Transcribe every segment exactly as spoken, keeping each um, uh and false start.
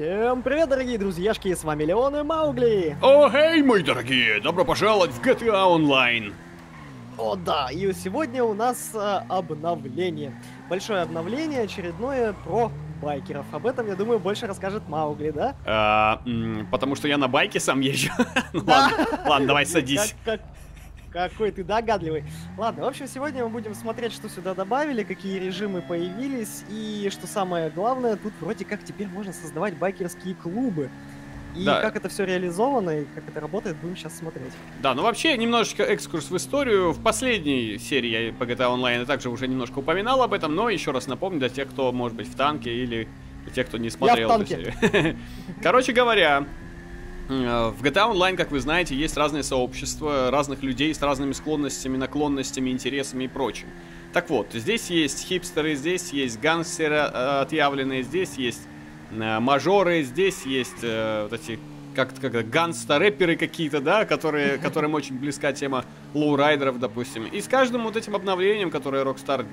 Всем привет, дорогие друзьяшки, с вами Леон и Маугли. О, хей, мои дорогие, добро пожаловать в джи ти эй Online. О, да, и сегодня у нас а, обновление. Большое обновление, очередное про байкеров. Об этом, я думаю, больше расскажет Маугли, да? А, потому что я на байке сам езжу. Ладно, давай садись. Какой ты догадливый. Ладно, в общем, сегодня мы будем смотреть, что сюда добавили, какие режимы появились, и, что самое главное, тут вроде как теперь можно создавать байкерские клубы. И да, как это все реализовано, и как это работает, будем сейчас смотреть. Да, ну вообще, немножечко экскурс в историю. В последней серии я по джи ти эй Online также уже немножко упоминал об этом, но еще раз напомню для тех, кто, может быть, в танке, или для тех, кто не смотрел эту серию. Короче говоря, в джи ти эй Online, как вы знаете, есть разные сообщества, разных людей с разными склонностями, наклонностями, интересами и прочим. Так вот, здесь есть хипстеры, здесь есть гангстеры э, отъявленные, здесь есть э, мажоры, здесь есть э, вот эти, как-то, как-то гангстер-рэперы какие-то, да, которые, которым очень близка тема лоурайдеров, допустим. И с каждым вот этим обновлением, которое Rockstar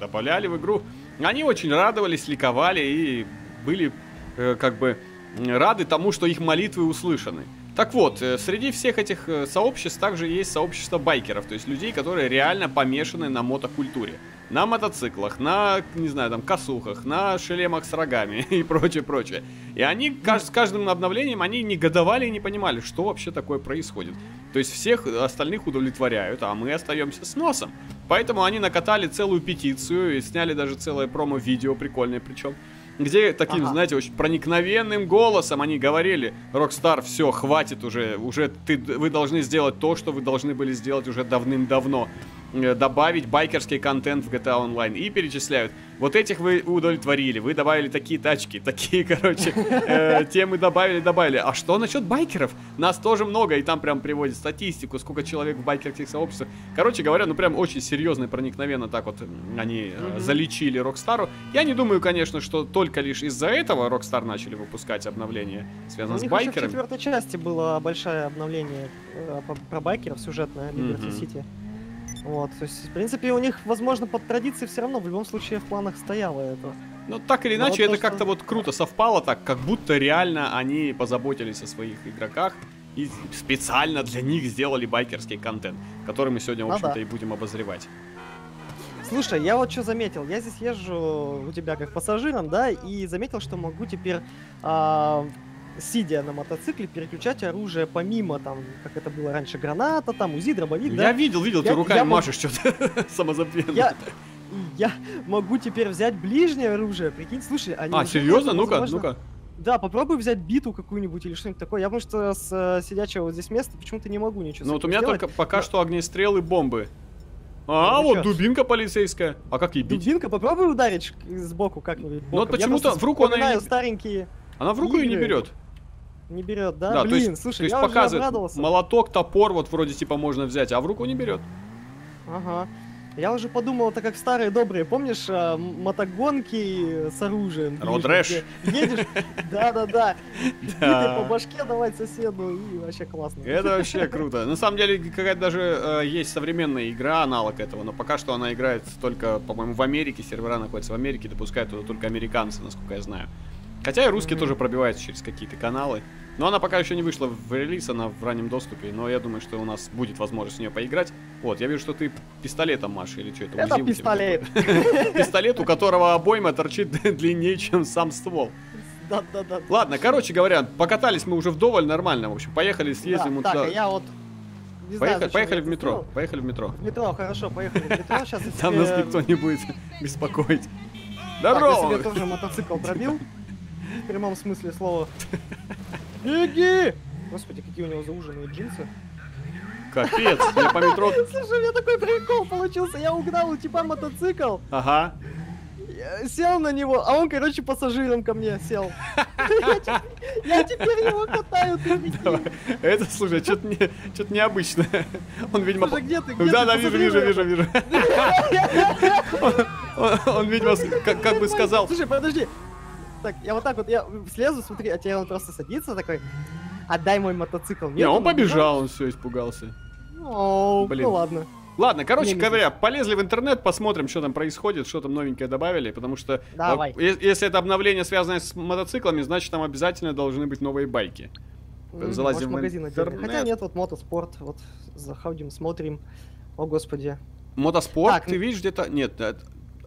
добавляли в игру, они очень радовались, ликовали и были э, как бы... рады тому, что их молитвы услышаны. Так вот, среди всех этих сообществ также есть сообщество байкеров, то есть людей, которые реально помешаны на мотокультуре. На мотоциклах, на, не знаю, там, косухах, на шлемах с рогами и прочее, прочее. И они с каждым обновлением, они негодовали и не понимали, что вообще такое происходит. То есть всех остальных удовлетворяют, а мы остаемся с носом. Поэтому они накатали целую петицию и сняли даже целое промо-видео, прикольное причем, где таким, ага, знаете, очень проникновенным голосом они говорили: Rockstar, все, хватит уже, уже ты, вы должны сделать то, что вы должны были сделать уже давным-давно. Добавить байкерский контент в джи ти эй Online. И перечисляют: вот этих вы удовлетворили, вы добавили такие тачки, такие, короче, э, темы добавили, добавили. А что насчет байкеров? Нас тоже много, и там прям приводит статистику, сколько человек в байкерских сообществах. Короче говоря, ну прям очень серьезно и проникновенно так вот они э, залечили Rockstar. Я не думаю, конечно, что только лишь из-за этого Rockstar начали выпускать обновления, связанные с байкерами. В четвертой части было большое обновление э, про байкеров, сюжетное, Liberty City. Вот, то есть, в принципе, у них, возможно, под традицией все равно в любом случае в планах стояло это. Ну, так или иначе, вот это как-то что... вот круто совпало так, как будто реально они позаботились о своих игроках и специально для них сделали байкерский контент, который мы сегодня, в общем-то, а да. и будем обозревать. Слушай, я вот что заметил, я здесь езжу у тебя как пассажиром, да, и заметил, что могу теперь... А... сидя на мотоцикле, переключать оружие помимо, там, как это было раньше, граната, там, УЗИ, дробовик, да? Я видел, видел, я, ты руками машешь что-то самозабвенно. Я, я могу теперь взять ближнее оружие, прикинь, слушай, они... А, серьезно? Ну-ка, ну-ка. Да, попробуй взять биту какую-нибудь или что-нибудь такое. Я потому что с э, сидячего вот здесь места почему-то не могу ничего. Ну вот у меня сделать. Только пока Но... что огнестрелы, бомбы. А, ну, вот что? Дубинка полицейская. А как ей бить? Дубинка, попробуй ударить сбоку как-нибудь. Ну вот почему-то в руку она не... старенькие... Она в руку ее не берет. Не берет, да? Да, блин, то есть, слушай, то есть я показывает молоток, топор, вот вроде типа можно взять, а в руку не берет. Ага. Я уже подумал, это как старые добрые, помнишь, а, мотогонки с оружием. Родрэш. Едешь, да-да-да, по башке давай соседу, и вообще классно. Это вообще круто. На самом деле, какая-то даже есть современная игра, аналог этого, но пока что она играет только, по-моему, в Америке, сервера находятся в Америке, допускают туда только американцы, насколько я знаю. Хотя и русские mm-hmm. тоже пробиваются через какие-то каналы. Но она пока еще не вышла в релиз, она в раннем доступе. Но я думаю, что у нас будет возможность в нее поиграть. Вот, я вижу, что ты пистолетом машешь или что это? Это пистолет. Пистолет, у которого обойма торчит длиннее, чем сам ствол. Да-да-да. Ладно, короче говоря, покатались мы уже вдоволь нормально. В общем, поехали, съездим. Так, я вот... Поехали в метро. Поехали в метро. В метро, хорошо, поехали в метро. Там нас никто не будет беспокоить. Здорово! Я себе тоже мотоцикл пробил. В прямом смысле слова. Беги! Господи, какие у него зауженные джинсы. Капец, я по метро... Слушай, у меня такой прикол получился. Я угнал у типа мотоцикл. Ага. Сел на него, а он, короче, пассажиром ко мне сел. Я теперь его катаю, ты прикинь. Это, слушай, что-то необычное. Он, видимо... Слушай, где ты? Да, да, вижу, вижу, вижу, вижу. Он, видимо, как бы сказал... Слушай, подожди. Так, я вот так вот, я слезу, смотри, а тебе он просто садится такой, отдай мой мотоцикл. Нет, не, он побежал, он все, испугался. Оу, блин. Ну ладно. Ладно, короче говоря, полезли в интернет, посмотрим, что там происходит, что там новенькое добавили, потому что Давай. если это обновление связано с мотоциклами, значит там обязательно должны быть новые байки. Залазим в магазин отдельно. Хотя нет, вот мотоспорт, вот заходим, смотрим. О господи. Мотоспорт, так, ты видишь где-то? Нет, да,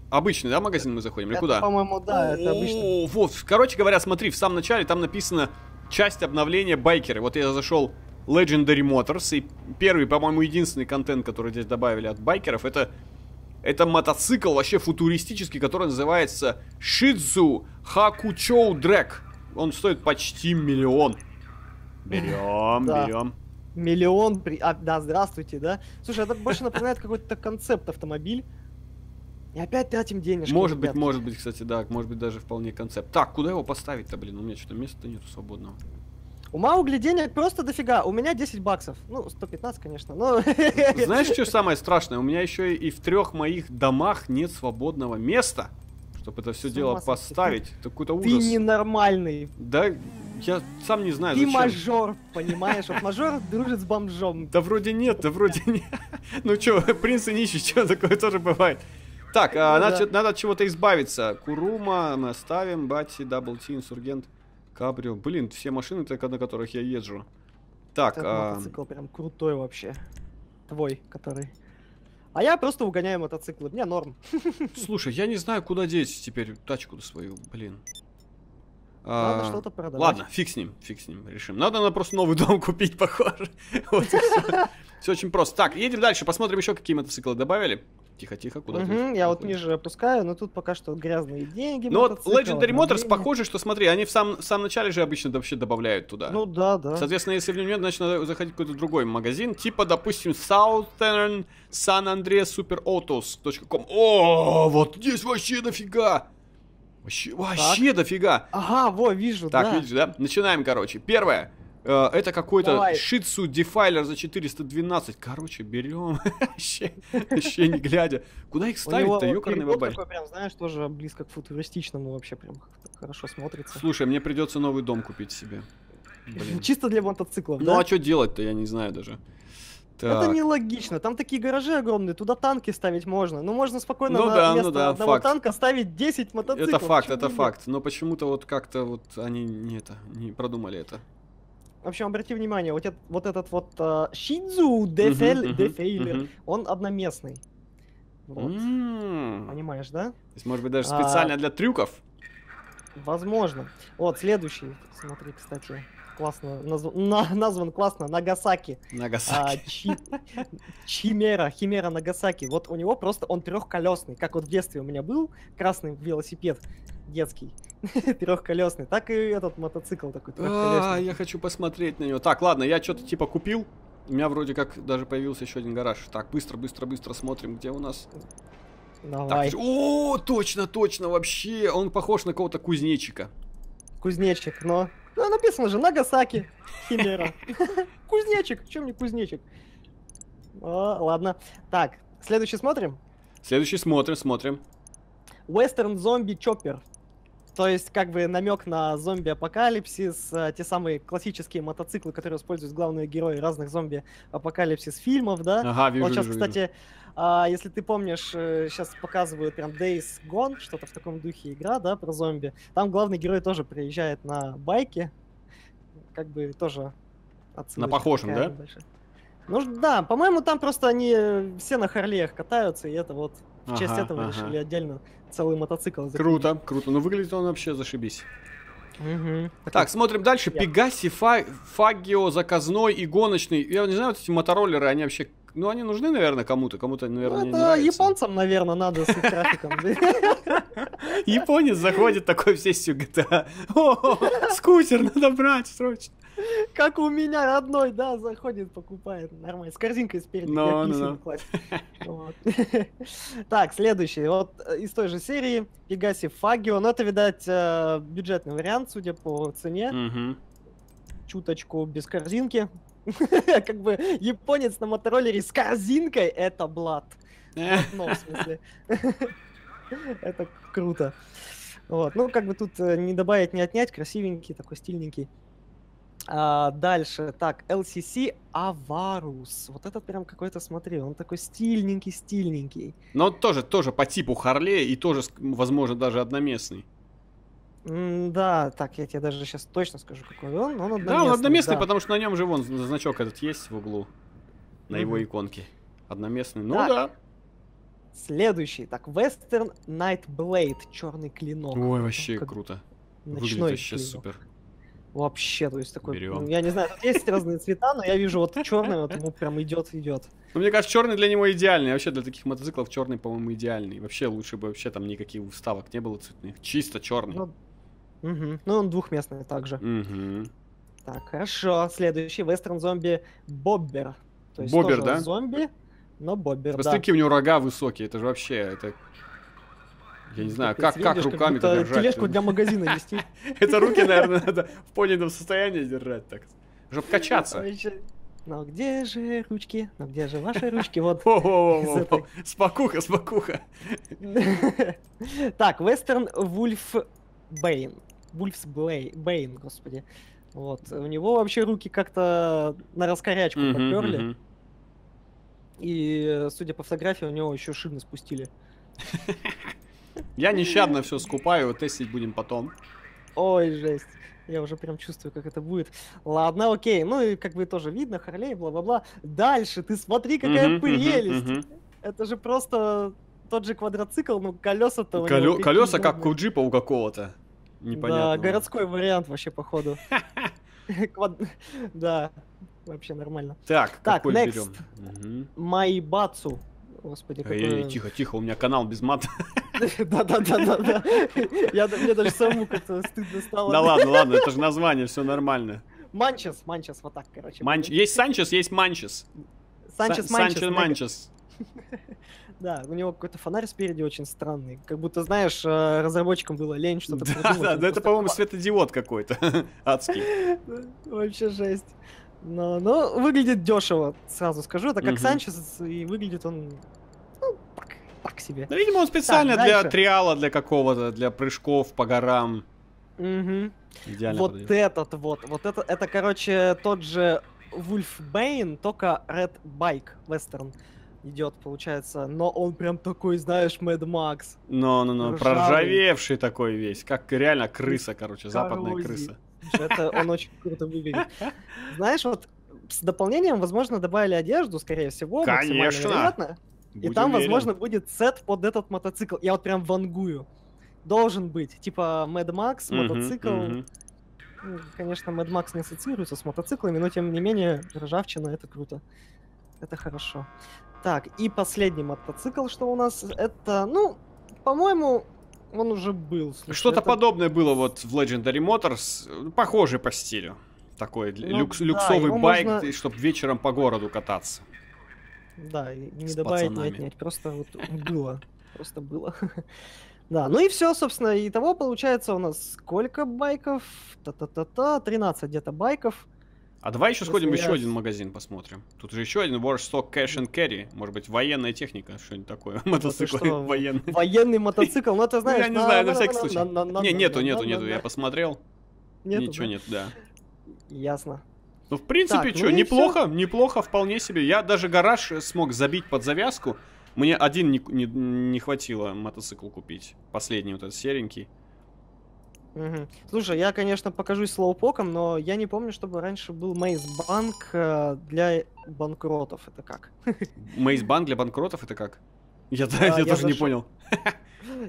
обычный, да, магазин мы заходим? Или это, куда? По-моему, да, это обычный. Вот, короче говоря, смотри, в самом начале там написано часть обновления байкеры. Вот я зашел Legendary Motors, и первый, по-моему, единственный контент, который здесь добавили от байкеров, это, это мотоцикл вообще футуристический, который называется Shizu Hakuchou Drag. Он стоит почти миллион. Берем, да. берем. Миллион, при... а, да, здравствуйте, да? Слушай, это больше напоминает какой-то концепт автомобиль. И опять тратим денежки. Может быть, может быть, кстати, да, может быть даже вполне концепт. Так, куда его поставить-то, блин? У меня что-то места нету свободного. У Маугли денег просто дофига. У меня десять баксов. Ну, сто пятнадцать, конечно, но... Знаешь, что самое страшное? У меня еще и в трех моих домах нет свободного места, чтобы это все дело поставить. Ты, это какой-то ужас. Ты ненормальный. Да, я сам не знаю, ты зачем. Ты мажор, понимаешь? Вот мажор дружит с бомжом. Да вроде нет, да вроде нет. Ну что, принц и нищий, что такое тоже бывает. Так, надо от чего-то избавиться. Курума мы оставим, Бати, Дабл Ти, Инсургент. Кабрио. Блин, все машины, только на которых я езжу. Так, этот а... мотоцикл прям крутой вообще. Твой, который. А я просто угоняю мотоциклы, мне норм. Слушай, я не знаю, куда деть теперь тачку свою, блин. Надо а... что-то продавать. Ладно, фиг с ним, фиг с ним, решим. Надо на просто новый дом купить, похоже. Все очень просто. Так, едем дальше, посмотрим еще, какие мотоциклы добавили. Тихо-тихо, куда угу, ты? Я вот ниже опускаю, но тут пока что грязные деньги. Ну вот Legendary Motors похоже, что смотри, они в самом, в самом начале же обычно вообще добавляют туда. Ну да, да. Соответственно, если в нем нет, значит надо заходить в какой-то другой магазин. Типа, допустим, Southern San Andreas Super Autos точка ком. О, вот здесь вообще дофига. Вообще, вообще дофига. Ага, во, вижу, так, да. Так, видишь, да? Начинаем, короче. Первое. Это какой-то Shitzu Defiler за четыреста двенадцать. Короче, берем. Вообще не глядя. Куда их ставить-то, ёкарный бабай? Прям, знаешь, тоже близко к футуристичному вообще прям хорошо смотрится. Слушай, мне придется новый дом купить себе. Чисто для мотоциклов, да? Ну а что делать-то, я не знаю даже. Это нелогично. Там такие гаражи огромные, туда танки ставить можно. Ну можно спокойно на место одного танка ставить десять мотоциклов. Это факт, это факт. Но почему-то вот как-то вот они не продумали это. В общем, обрати внимание, вот этот вот, этот вот uh, Shitzu Defiler, uh -huh, uh -huh, uh -huh. он одноместный. Вот. Mm. Понимаешь, да? То есть, может быть, даже специально а, для трюков? Возможно. Вот, следующий, смотри, кстати, классно, наз... на, назван классно, Nagasaki. Nagasaki. Chimera, Chimera Nagasaki. Вот у него просто, он трехколесный, как вот в детстве у меня был красный велосипед детский. Трехколесный, так и этот мотоцикл такой трехколесный. А, я хочу посмотреть на него. Так, ладно, я что-то типа купил. У меня вроде как даже появился еще один гараж. Так, быстро, быстро, быстро смотрим, где у нас. Давай. Так, о, точно, точно, вообще. Он похож на кого-то кузнечика. Кузнечик, но. Ну, написано же Нагасаки Химера. Кузнечик, чем не кузнечик? Ладно. Так, следующий смотрим. Следующий смотрим, смотрим. Western Zombie Chopper. То есть, как бы намек на зомби-апокалипсис, те самые классические мотоциклы, которые используют главные герои разных зомби-апокалипсис фильмов, да? Ага, вижу, вот сейчас, вижу, кстати, вижу. Если ты помнишь, сейчас показывают прям Days Gone, что-то в таком духе игра, да, про зомби. Там главный герой тоже приезжает на байке, как бы тоже отсылка. На похожем, да? Большая. Ну да, по-моему, там просто они все на Харлеях катаются, и это вот в честь ага, этого ага. решили отдельно целый мотоцикл закупить. Круто, круто. Ну выглядит он вообще зашибись. Угу. Так, так, смотрим дальше. Пегаси Фагио, заказной и гоночный. Я не знаю, вот эти мотороллеры, они вообще... Ну, они нужны, наверное, кому-то. Кому-то, наверное, ну, не нравится. Японцам, наверное, надо с их трафиком. Японец заходит такой в сессию джи ти эй. О, скутер надо брать срочно. Как у меня одной, да, заходит, покупает. Нормально, с корзинкой спереди. No, no, no. Вот. Так, следующий. Вот из той же серии Пегаси Фагио. Но это, видать, бюджетный вариант, судя по цене. Mm-hmm. Чуточку без корзинки. Как бы японец на мотороллере с корзинкой — это блат. В смысле. Это круто. Вот. Ну, как бы тут не добавить, не отнять. Красивенький, такой стильненький. А, дальше, так, эл си си Avarus. Вот этот прям какой-то, смотри, он такой стильненький, стильненький. Но тоже, тоже по типу Харлея и тоже, возможно, даже одноместный. М да, так, я тебе даже сейчас точно скажу, какой он. он одноместный, да, он одноместный, да. Потому что на нем же вон значок этот есть в углу, на mm-hmm. его иконке. Одноместный, ну так. да. Следующий, так, Western Night Blade, черный клинок. Ой, вообще как... круто. Ночной сейчас супер. Вообще, то есть такой, ну, я не знаю, есть разные цвета, но я вижу вот черный, вот ему прям идет, идет. Ну, мне кажется, черный для него идеальный, вообще для таких мотоциклов черный, по-моему, идеальный. Вообще лучше бы вообще там никаких вставок не было цветных, чисто черный. Ну, угу. ну он двухместный также. Угу. Так, хорошо, следующий Western Zombie Bobber. То есть бобер, тоже да? Зомби, но бобер. Просто да. Такие у него рога высокие, это же вообще это. Я не знаю, как, как руками это держать. Тележку для магазина вести. Это руки, наверное, надо в поднятом состоянии держать так. Чтобы качаться. Ну где же ручки? Ну где же ваши ручки? Вот. Спокуха, спокуха. Так, Western WolfBain. WolfBain, господи. Вот. У него вообще руки как-то на раскорячку поперли. И, судя по фотографии, у него еще шины спустили. Я нещадно все скупаю, тестить будем потом. Ой, жесть. Я уже прям чувствую, как это будет. Ладно, окей. Ну и как бы тоже видно, Харлей, бла-бла-бла. Дальше, ты смотри, какая прелесть. Это же просто тот же квадроцикл, но колеса-то... Колеса как у джипа у какого-то. Непонятно. Да, городской вариант вообще, походу. Да, вообще нормально. Так, какой берем? Maibatsu. Господи, какой... Тихо, тихо, у меня канал без мата. Да-да-да-да-да. Мне даже самому как-то стыдно стало. Да ладно, ладно, это же название, все нормально. Манчес, Манчес, вот так, короче. Есть Санчес, есть Манчес. Санчес, Манчес. Манчес. Да, у него какой-то фонарь спереди очень странный. Как будто, знаешь, разработчикам было лень что-то придумать. Да, это, по-моему, светодиод какой-то адский. Вообще жесть. Но, но выглядит дешево, сразу скажу. Это как угу. Санчес, и выглядит он ну, так, так себе. Да, видимо, он специально так, для триала, для какого-то, для прыжков по горам. Угу. Идеально вот подойдет. Этот вот, вот это, это, короче, тот же WolfBain, только Red Bike Western идет, получается. Но он прям такой, знаешь, Mad Max. Ну-ну-ну, проржавевший такой весь, как реально крыса, короче, коррозии. Западная крыса. Это он очень круто выглядит. Знаешь, вот с дополнением, возможно, добавили одежду, скорее всего. Конечно. Вероятно, и там, уверен. Возможно, будет сет под этот мотоцикл. Я вот прям вангую. Должен быть. Типа Mad Max, угу, мотоцикл. Угу. Ну, конечно, Mad Max не ассоциируется с мотоциклами, но тем не менее, ржавчина — это круто. Это хорошо. Так, и последний мотоцикл, что у нас, это, ну, по-моему... Он уже был. Что-то это... подобное было вот в Legendary Motors, похоже по стилю. Такой ну, люкс, да, люксовый байк, можно... чтобы вечером по городу кататься. Да, не с добавить, пацанами. Не отнять, просто вот было. Просто было. Да, ну и все, собственно, и того получается у нас сколько байков? Та-та-та-та, тринадцать где-то байков. А давай еще сходим еще один магазин посмотрим. Тут же еще один Warstock Cash and Carry. Может быть, военная техника, что-нибудь такое. Мотоцикл военный. Военный мотоцикл, ну ты знаешь. Я не знаю, на всякий случай. Не, нету, нету, нету. Я посмотрел. Ничего нет, да. Ясно. Ну, в принципе, что, неплохо, неплохо, вполне себе. Я даже гараж смог забить под завязку. Мне один не хватило мотоцикл купить. Последний вот этот серенький. Угу. Слушай, я, конечно, покажусь слоупоком, но я не помню, чтобы раньше был Мейзбанк э, для банкротов. Это как? Мейзбанк для банкротов это как? Я, а, я, я тоже зашел. Не понял.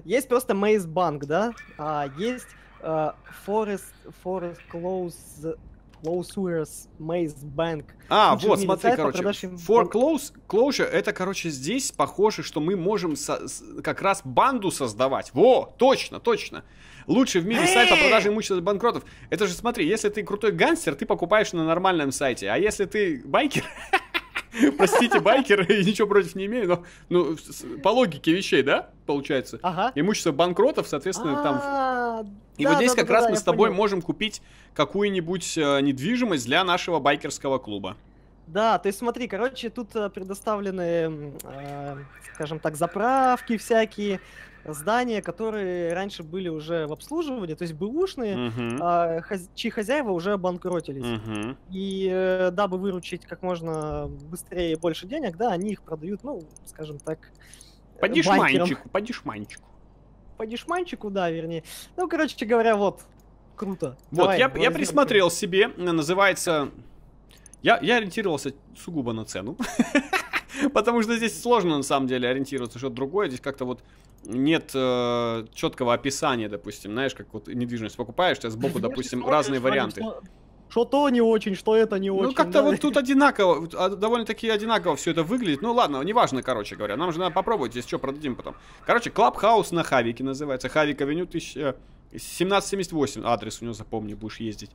Есть просто Мейзбанк, да? А есть э, Forest, Forest Close, Closures Мейзбанк. А, Тут вот, смотри, сайт, короче. Продажи... For close, Closure, это, короче, здесь похоже, что мы можем со с, как раз банду создавать. Во, точно, точно. Лучший в мире сайт по продаже имущества банкротов. Это же, смотри, если ты крутой гангстер, ты покупаешь на нормальном сайте. А если ты байкер, простите, байкер, ничего против не имею, но ну, по логике вещей, да, получается? Ага. Имущество банкротов, соответственно, там... И вот здесь как раз мы с тобой можем купить какую-нибудь недвижимость для нашего байкерского клуба. Да, то есть смотри, короче, тут предоставлены, скажем так, заправки всякие, здания, которые раньше были уже в обслуживании, то есть бэушные, uh-huh. а, хозя- чьи хозяева уже обанкротились. Uh-huh. И э, дабы выручить как можно быстрее и больше денег, да, они их продают, ну, скажем так, по дешманчику, по дешманчику. По дешманчику, да, вернее. Ну, короче говоря, вот, круто. Вот, давай, я, я присмотрел круто. себе, называется... Я, я ориентировался сугубо на цену. Потому что здесь сложно, на самом деле, ориентироваться что-то другое. Здесь как-то вот нет э, четкого описания, допустим. Знаешь, как вот недвижимость покупаешь, ты сбоку, допустим, разные варианты. Что то не очень, что это не очень. Ну, как-то вот тут одинаково, довольно-таки одинаково все это выглядит. Ну, ладно, неважно, короче говоря. Нам же надо попробовать, здесь что продадим потом. Короче, Клабхаус на Хавике называется. Хавик Авеню тысяча семьсот семьдесят восемь. Адрес у него запомни, будешь ездить.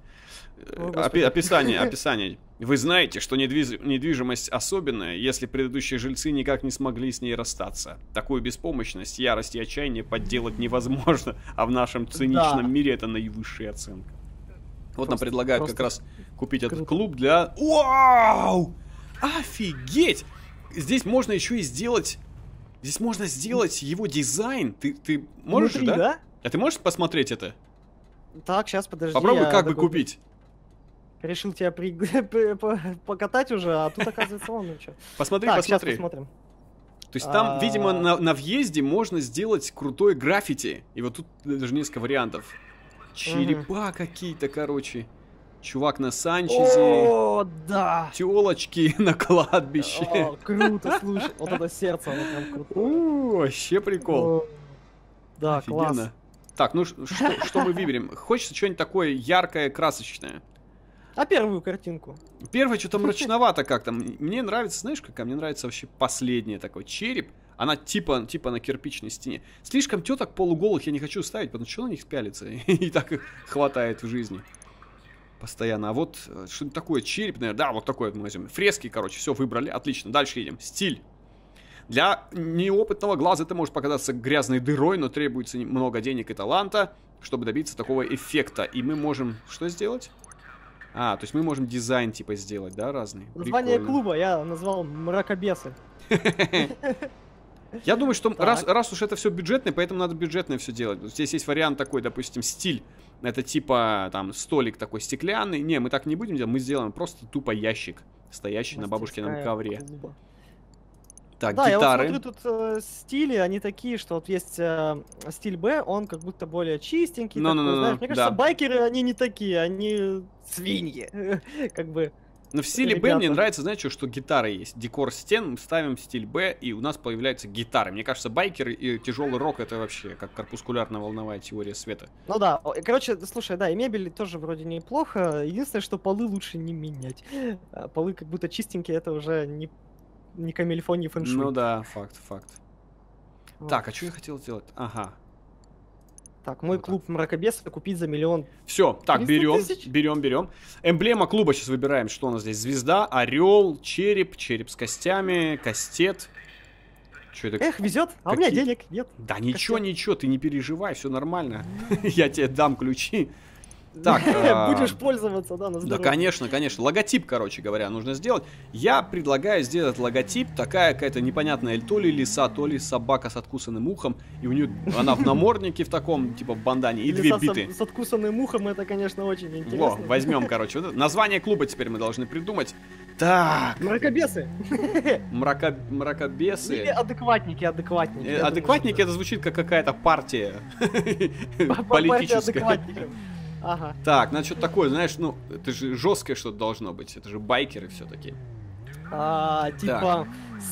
О, Опи описание, описание. Вы знаете, что недвиж недвижимость особенная, если предыдущие жильцы никак не смогли с ней расстаться. Такую беспомощность, ярость и отчаяние подделать невозможно, а в нашем циничном да. мире это наивысшая оценка. Вот просто, нам предлагают как раз купить круто. этот клуб для... Вау! Офигеть! Здесь можно еще и сделать... Здесь можно сделать его дизайн. Ты, ты можешь, Внутри, да? да? А ты можешь посмотреть это? Так, сейчас, подожди. Попробуй как бы купить. Решил тебя при... покатать уже, а тут, оказывается, он еще. Посмотри, так, посмотри. посмотрим. То есть там, а... видимо, на, на въезде можно сделать крутое граффити. И вот тут даже несколько вариантов. Черепа угу. какие-то, короче. Чувак на Санчезе. О, да. Телочки на кладбище. О, круто, слушай. Вот это сердце, оно прям круто. О, вообще прикол. Да, офигенно. Класс. Так, ну что, что мы выберем? Хочется что-нибудь такое яркое, красочное. А первую картинку? Первое что-то мрачновато как-то. Мне нравится, знаешь, как? Мне нравится вообще последнее такой череп. Она типа, типа на кирпичной стене. Слишком теток полуголых я не хочу ставить, потому что на них пялится. И так их хватает в жизни. Постоянно. А вот что-то такое, череп, наверное. Да, вот такое мы возьмем. Фрески, короче, все выбрали. Отлично. Дальше едем. Стиль. Для неопытного глаза это может показаться грязной дырой, но требуется много денег и таланта, чтобы добиться такого эффекта. И мы можем что сделать? А, то есть мы можем дизайн типа сделать, да, разный. Название Прикольно. клуба я назвал «Мракобесы». Я думаю, что раз, раз уж это все бюджетное, поэтому надо бюджетное все делать. Здесь есть вариант такой, допустим, стиль. Это типа там столик такой стеклянный. Не, мы так не будем делать, мы сделаем просто тупо ящик, стоящий на бабушкином ковре. Клуба. Так, да, гитары. Я вот смотрю, тут э, стили, они такие, что вот есть э, стиль Б, он как будто более чистенький. No, такой, no, no, знаешь, no, no. Мне кажется, да. байкеры, они не такие, они свиньи, как бы. Но в стиле Б мне нравится, знаешь, что, что гитары есть. Декор стен, мы ставим стиль Б, и у нас появляются гитары. Мне кажется, байкеры и тяжелый рок — это вообще как корпускулярно-волновая теория света. Ну да, короче, слушай, да, и мебель тоже вроде неплохо. Единственное, что полы лучше не менять. Полы как будто чистенькие, это уже не... Не камильфон, не фэншуй. Ну да, факт, факт. Вот. Так, а что я хотел сделать? Ага. Так, мой вот клуб так. мракобесов купить за миллион. Все, так, берем, берем, берем. Эмблема клуба сейчас выбираем, что у нас здесь. Звезда, орел, череп, череп с костями, кастет. Что это? Эх, везет, а Какие? у меня денег нет. Да кастет. ничего, ничего, ты не переживай, все нормально. Я тебе дам ключи. Так, будешь пользоваться, да, на здоровье. Да, конечно, конечно. Логотип, короче говоря, нужно сделать. Я предлагаю сделать логотип. Такая какая-то непонятная, то ли лиса, то ли собака с откусанным ухом. И у нее она в наморднике в таком, типа в бандане, и две биты. С откусанным ухом, это, конечно, очень интересно. Возьмем, короче. Название клуба теперь мы должны придумать. Так. Мракобесы. Мракобесы. Или адекватники, адекватники. Адекватники, это звучит как какая-то партия политическая. Ага. Так, надо что-то такое, знаешь, ну, это же жесткое что-то должно быть. Это же байкеры все-таки. А, типа, так.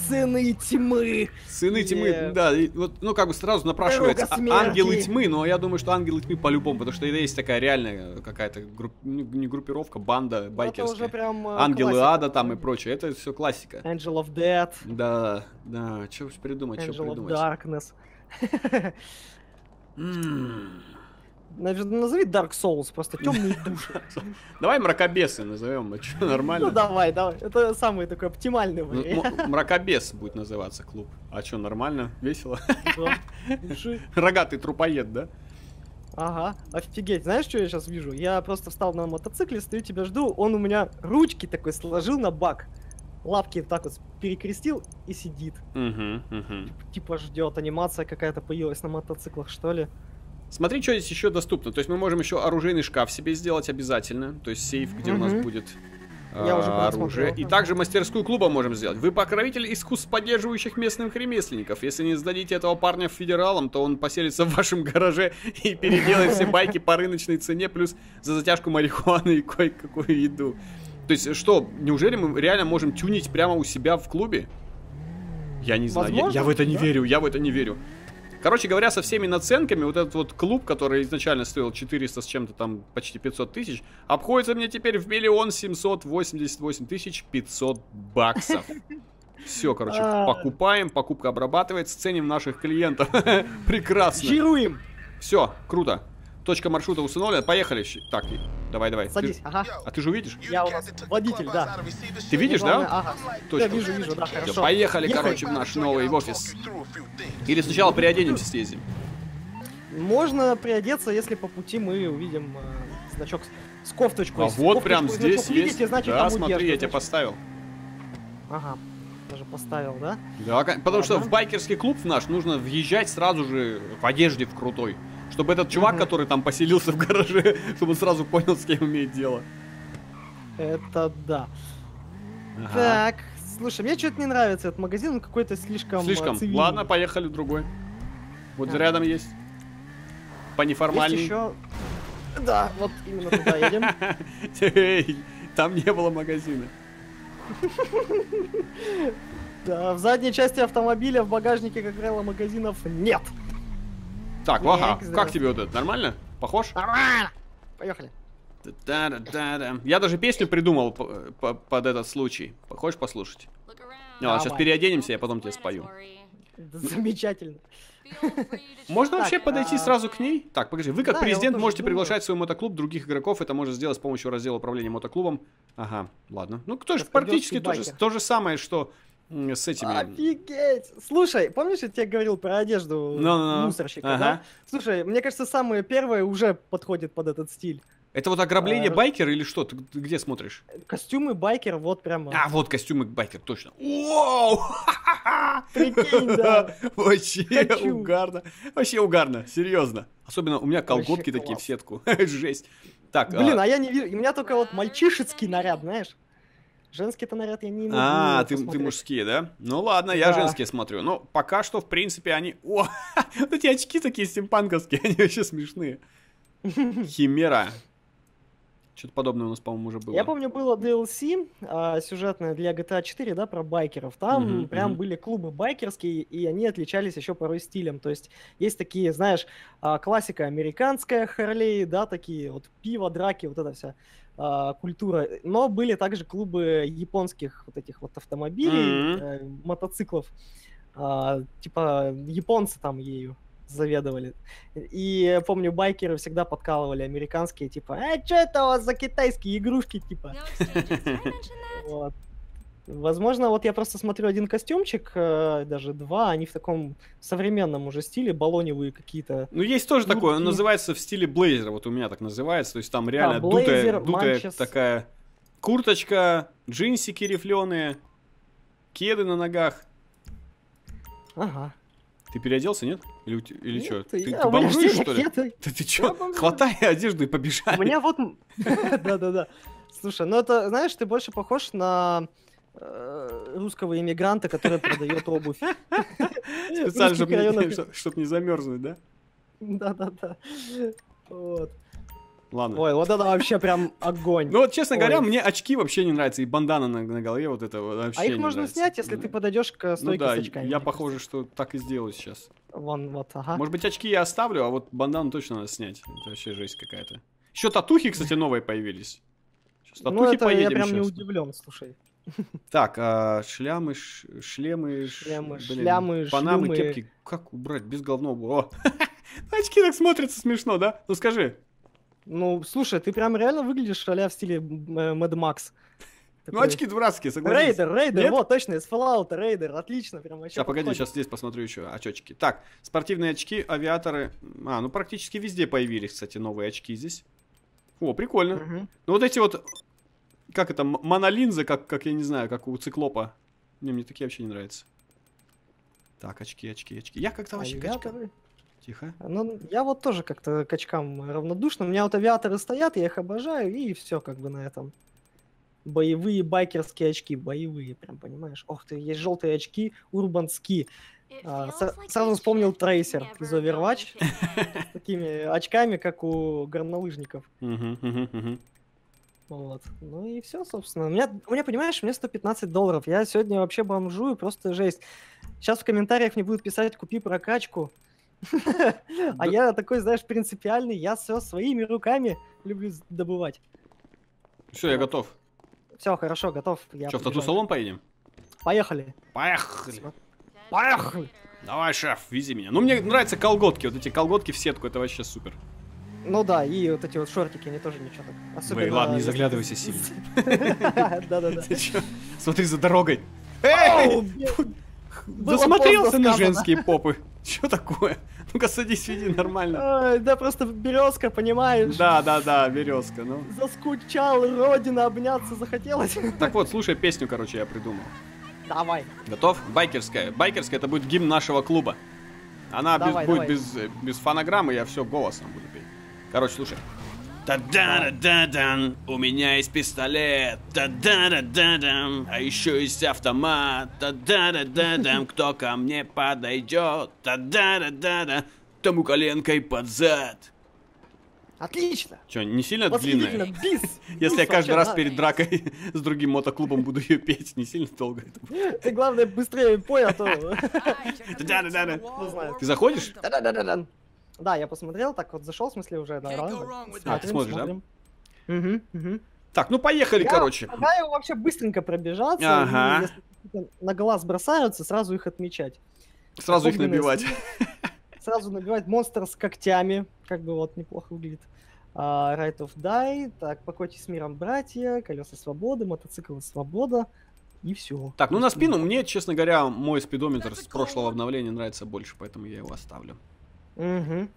сыны тьмы. Сыны yeah. тьмы, да. И, вот, ну, как бы сразу напрашивается ангелы тьмы, но я думаю, что ангелы тьмы по-любому, потому что есть такая реальная какая-то групп... не группировка, банда байкерская. Прям, э, ангелы классика. ада там и прочее. Это все классика. Angel of Death. Да, да. Что придумать, что придумать. Angel of Darkness. Ммм. Назови Dark Souls, просто темные души. Давай мракобесы назовем, а что, нормально? Ну давай, давай, это самый такой оптимальный вариант. Мракобес будет называться клуб. А что, нормально? Весело? Рогатый трупоед, да? Ага, офигеть, знаешь, что я сейчас вижу? Я просто встал на мотоцикле, стою, тебя жду, он у меня ручки такой сложил на бак. лапки так вот перекрестил и сидит. Угу, угу. Типа ждет, анимация какая-то появилась на мотоциклах, что ли. Смотри, что здесь еще доступно. То есть мы можем еще оружейный шкаф себе сделать обязательно. То есть сейф, где угу. у нас будет... Я уже оружие. И также мастерскую клуба можем сделать. Вы покровитель искусств, поддерживающих местных ремесленников. Если не сдадите этого парня федералам, то он поселится в вашем гараже и переделает все байки по рыночной цене, плюс за затяжку марихуаны и кое-какую еду. То есть что, неужели мы реально можем тюнить прямо у себя в клубе? Я не знаю, я, я в это не да? верю, я в это не верю. Короче говоря, со всеми наценками вот этот вот клуб, который изначально стоил четыреста с чем-то там, почти пятьсот тысяч, обходится мне теперь в миллион семьсот восемьдесят восемь тысяч пятьсот баксов. Все, короче, покупаем, покупка обрабатывается, ценим наших клиентов. Прекрасно. Жируем. Все, круто. Точка маршрута установлена, поехали. Так, давай, давай. Садись, ты... ага. А ты же увидишь? Я у вас водитель, да. Ты видишь, да? Ага. Точно. Я вижу, вижу, да, хорошо. Все, поехали, Ехай. короче, в наш новый офис. Или сначала приоденемся, съездим. Можно приодеться, если по пути мы увидим э, значок с кофточку. А с вот кофточку, прям здесь видите, есть. Значит, да, смотри, удержит, я значит. тебя поставил. Ага. Даже поставил, да? Да, потому а, что да? в байкерский клуб наш нужно въезжать сразу же в одежде в крутой. Чтобы этот чувак, mm-hmm. который там поселился в гараже, чтобы он сразу понял, с кем имеет дело. Это да. Ага. Так, слушай, мне что-то не нравится этот магазин, он какой-то слишком... Слишком? Цивильный. Ладно, поехали в другой. Вот а. рядом есть. Пониформальней. Есть еще... Да, вот именно туда едем. Там не было магазина. Да, в задней части автомобиля, в багажнике, как правило, магазинов нет. Так, ага, как тебе вот это? Нормально? Похож? Нормально! Поехали. Я даже песню придумал под этот случай. Хочешь послушать? Ну, сейчас переоденемся, я потом тебе спою. Замечательно. Можно вообще подойти сразу к ней? Так, покажи. Вы как президент можете приглашать в свой мотоклуб других игроков. Это можно сделать с помощью раздела управления мотоклубом. Ага, ладно. Ну, кто же практически то же самое, что... С этими... Офигеть! Слушай, помнишь, я тебе говорил про одежду no, no. мусорщика, ага. да? Слушай, мне кажется, самые первые уже подходят под этот стиль. Это вот ограбление а... байкера или что? Ты где смотришь? Костюмы байкер, вот прямо. А, вот костюмы байкер, точно. Воу! Прикинь, да. Вообще Хочу. угарно. Вообще угарно, серьезно. Особенно у меня колготки такие в сетку. Жесть. Так, Блин, а... а я не вижу. У меня только вот мальчишецкий наряд, знаешь? Женские-то наряд я не могу. А, ты, ты мужские, да? Ну ладно, я да. женские смотрю. Но пока что, в принципе, они... О, вот эти очки такие стимпанковские, они вообще смешные. Химера. Что-то подобное у нас, по-моему, уже было. Я помню, было ди эл си, а, сюжетное для джи ти эй четыре, да, про байкеров. Там угу, прям угу. были клубы байкерские, и они отличались еще порой стилем. То есть есть такие, знаешь, классика американская Харлей, да, такие вот пиво, драки, вот это вся культура. Но были также клубы японских вот этих вот автомобилей, mm-hmm. э, мотоциклов. Э, типа японцы там ею заведовали. И помню, байкеры всегда подкалывали американские, типа, «А, чё это у вас за китайские игрушки?» типа. вот. Возможно, вот я просто смотрю один костюмчик, даже два, они в таком современном уже стиле, баллоневые какие-то. Ну, есть тоже куртки. Такое, он называется в стиле блейзер, вот у меня так называется, то есть там реально а, блейзер, дутая, дутая такая курточка, джинсики рифленые, кеды на ногах. Ага. Ты переоделся, нет? Или, или нет, что? Ты, ты бомжуешь, что ли? Да ты что? Хватай одежду и побежали. У меня вот... Да-да-да. Слушай, ну это, знаешь, ты больше похож на... русского иммигранта, который продает обувь. Специально, чтобы не замерзнуть, да? Да-да-да. Ладно. Ой, вот это вообще прям огонь. Ну вот, честно говоря, мне очки вообще не нравятся. И бандана на голове вот это вообще. А их можно снять, если ты подойдешь к стойке с очками. Я, похоже, что так и сделаю сейчас. Вон, вот, ага. Может быть, очки я оставлю, а вот бандану точно надо снять. Это вообще жесть какая-то. Еще татухи, кстати, новые появились. Ну это я прям не удивлен, слушай. Так, а шляпы, шлемы, шлемы, ш... блин, шлямы, панамы, шлюмы. Кепки. Как убрать без головного? Очки так смотрятся смешно, да? Ну скажи. Ну, слушай, ты прям реально выглядишь а-ля в стиле Mad Max. Ну, очки дурацкие, согласен. Рейдер, рейдер, вот, точно, из Fallout, рейдер, отлично, прям вообще. Сейчас, погоди, сейчас здесь посмотрю еще очечки. Так, спортивные очки, авиаторы. А, ну практически везде появились, кстати, новые очки здесь. О, прикольно. Ну вот эти вот... Как это? Монолинза, как, как я не знаю, как у циклопа. Не, мне такие вообще не нравятся. Так, очки, очки, очки. Я как-то вообще качкам... Тихо. Ну, я вот тоже как-то качкам равнодушно. У меня вот авиаторы стоят, я их обожаю, и все как бы на этом. Боевые байкерские очки, боевые, прям, понимаешь? Ох ты, есть желтые очки, урбанские. А, like сразу вспомнил трейсер из Overwatch. С такими очками, как у горнолыжников. Uh-huh, uh-huh, uh-huh. Вот. Ну и все, собственно. У меня, у меня, понимаешь, у меня сто пятнадцать долларов. Я сегодня вообще бомжую, просто жесть. Сейчас в комментариях мне будут писать, купи прокачку. А я такой, знаешь, принципиальный. Я все своими руками люблю добывать. Все, я готов. Все, хорошо, готов. Что, в тату-салон поедем? Поехали. Поехали. Поехали. Давай, шеф, вези меня. Ну, мне нравятся колготки. Вот эти колготки в сетку, это вообще супер. Ну да, и вот эти вот шортики, они тоже ничего так. Особенно... Ой, ладно, не заглядывайся сильно. Да-да-да. Смотри за дорогой. Эй! Засмотрелся на женские попы. Что такое? Ну-ка, садись, веди нормально. Да, просто березка, понимаешь? Да-да-да, березка, ну. Заскучал, родина, обняться захотелось. Так вот, слушай песню, короче, я придумал. Давай. Готов? Байкерская. Байкерская, это будет гимн нашего клуба. Она будет без фонограммы, я все голосом буду петь. Короче, слушай. Та-да-да-да-дан, у меня есть пистолет. Та-да-да-да-дан, а еще есть автомат. Та-да-да-да-дан, кто ко мне подойдет. Та-да-да-да-да, тому коленкой под зад. Отлично. Че, не сильно длинная? Если я каждый раз перед дракой с другим мотоклубом буду ее петь, не сильно долго это будет. Ты, главное, быстрее понял, то... Ты заходишь? Та-да-да-да-дан. Да, я посмотрел, так вот зашел, в смысле уже. Да, а, ты смотришь, смотрим. Да? Угу, угу. Так, ну поехали, я короче. Я его вообще быстренько пробежаться. Ага. Если на глаз бросаются, сразу их отмечать. Сразу их набивать. Сразу набивать. Монстр с когтями, как бы вот неплохо выглядит. Uh, right of Die, так, покойте с миром, братья, колеса свободы, мотоциклы свобода. И все. Так, ну на спину мне, честно говоря, мой спидометр с прошлого обновления нравится больше, поэтому я его оставлю. Угу.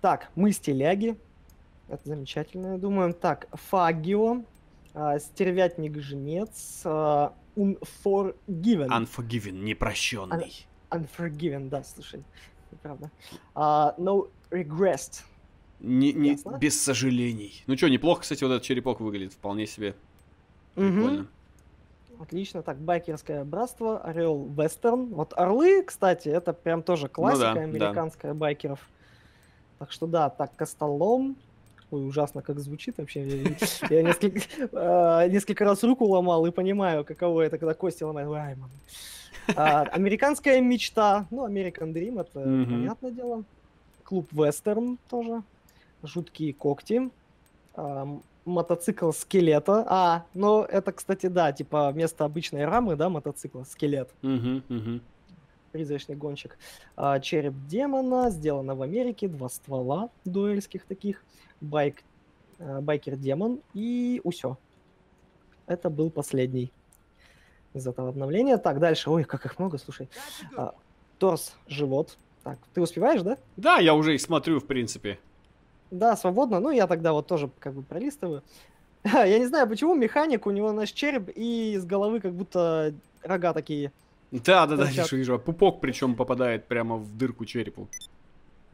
Так, мы стиляги. Это замечательно, думаю. Так, Фагио, э, стервятник-жнец, э, Unforgiven. Unforgiven, непрощенный. Un Unforgiven, да, слушай. Правда. Uh, no regrets. Не, не, без сожалений. Ну что, неплохо, кстати, вот этот черепок выглядит вполне себе. Угу. Прикольно. Отлично, так, байкерское братство, Орел Вестерн. Вот Орлы, кстати, это прям тоже классика, ну да, американская, да, байкеров. Так что да, так, Костолом. Ой, ужасно как звучит вообще. Я несколько раз руку ломал и понимаю, каково это, когда кости ломают. Американская мечта, ну, American Dream, это понятное дело. Клуб Вестерн тоже. Жуткие когти. Мотоцикл скелета. А, ну это, кстати, да, типа вместо обычной рамы, да, мотоцикла скелет. Uh-huh, uh-huh. Призрачный гонщик. А, череп демона, сделано в Америке, два ствола дуэльских таких. Байк, а, байкер-демон и усё. Это был последний из этого обновления. Так, дальше. Ой, как их много, слушай. А, торс, живот. Так, ты успеваешь, да? Да, я уже их смотрю, в принципе. Да, свободно. Ну, я тогда вот тоже как бы пролистываю. Я не знаю, почему механик, у него наш череп и из головы как будто рога такие. Да, да, да, вижу, вижу. Пупок причем попадает прямо в дырку черепу.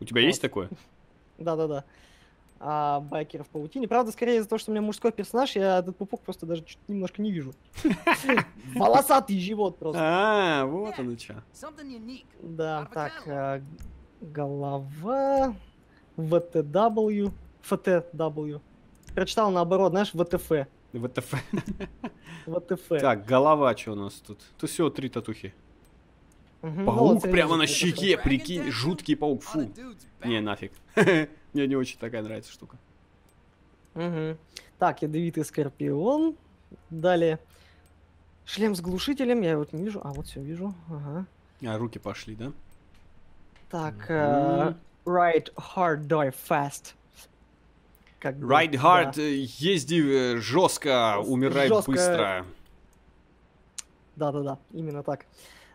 У тебя вот есть такое? Да, да, да. А, байкер в паутине. Правда, скорее из-за того, что у меня мужской персонаж, я этот пупок просто даже чуть немножко не вижу. Волосатый живот просто. А, вот оно что. Да, так. Голова... ВТВ, ФТВ. Прочитал наоборот, знаешь, ВТФ. ВТФ. ВТФ. Так, голова что у нас тут? Тут всего три татухи. Угу, паук ну, прямо на щеке, прикинь, жуткий паук. Фу. Не, нафиг. Мне не очень такая нравится штука. Угу. Так, ядовитый скорпион. Далее. Шлем с глушителем, я вот не вижу. А, вот все вижу. Ага. А, руки пошли, да? Так, угу. э Ride hard, die fast. Как бы, Ride hard, да. Езди жестко, умирай жестко. Быстро. Да-да-да, именно так.